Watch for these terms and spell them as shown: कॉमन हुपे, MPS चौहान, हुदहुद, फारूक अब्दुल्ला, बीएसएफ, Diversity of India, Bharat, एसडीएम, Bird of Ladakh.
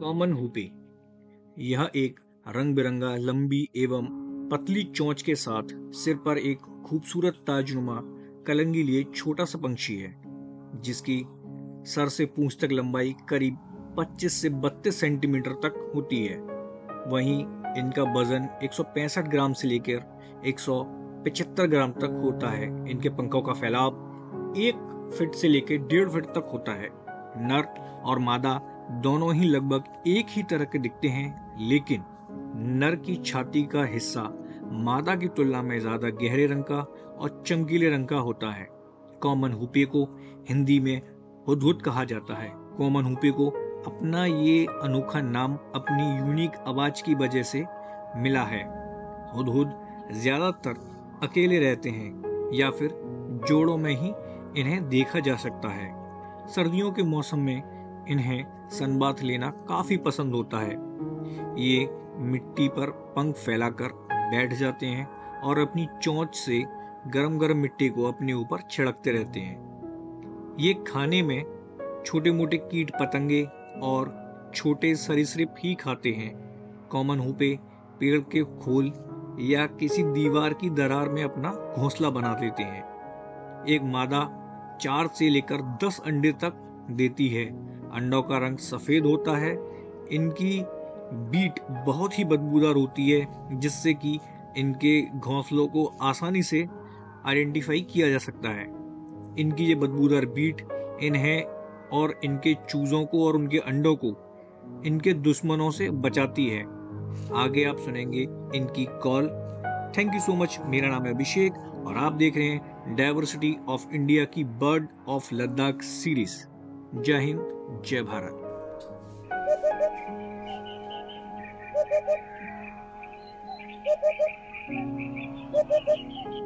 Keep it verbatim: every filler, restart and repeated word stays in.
कॉमन हुपे। यह एक रंग बिरंगा लंबी एवं पतली चोंच के साथ सिर पर एक खूबसूरत ताजनुमा कलंगी लिए छोटा सा पंछी है, जिसकी सर से पूंछ तक लंबाई करीब पच्चीस से बत्तीस सेंटीमीटर तक होती है। वहीं इनका वजन एक सौ पैंसठ ग्राम से लेकर एक सौ पचहत्तर ग्राम तक होता है। इनके पंखों का फैलाव एक फीट से लेकर डेढ़ फीट तक होता है। नर और मादा दोनों ही लगभग एक ही तरह के दिखते हैं, लेकिन नर की छाती का हिस्सा मादा की तुलना में ज्यादा गहरे रंग का और चमकीले रंग का होता है। कॉमन हुपे को हिंदी में हुदहुद कहा जाता है। कॉमन हुपे को अपना ये अनोखा नाम अपनी यूनिक आवाज की वजह से मिला है। हुदहुद ज्यादातर अकेले रहते हैं या फिर जोड़ों में ही इन्हें देखा जा सकता है। सर्दियों के मौसम में इन्हें सनबाथ लेना काफी पसंद होता है। ये मिट्टी पर पंख फैलाकर बैठ जाते हैं और अपनी चोंच से गरम गरम मिट्टी को अपने ऊपर छिड़कते रहते हैं। ये खाने में छोटे मोटे कीट पतंगे और छोटे सरीसृप ही खाते हैं। कॉमन हुपे पेड़ के खोल या किसी दीवार की दरार में अपना घोंसला बना लेते हैं। एक मादा चार से लेकर दस अंडे तक देती है। अंडों का रंग सफेद होता है। इनकी बीट बहुत ही बदबूदार होती है, जिससे कि इनके घोंसलों को आसानी से आइडेंटिफाई किया जा सकता है। इनकी ये बदबूदार बीट इन्हें और इनके चूजों को और उनके अंडों को इनके दुश्मनों से बचाती है। आगे आप सुनेंगे इनकी call. Thank you so much. मेरा नाम है अभिषेक और आप देख रहे हैं डाइवर्सिटी ऑफ इंडिया की बर्ड ऑफ लद्दाख सीरीज। जय हिंद, जय भारत। Thank you.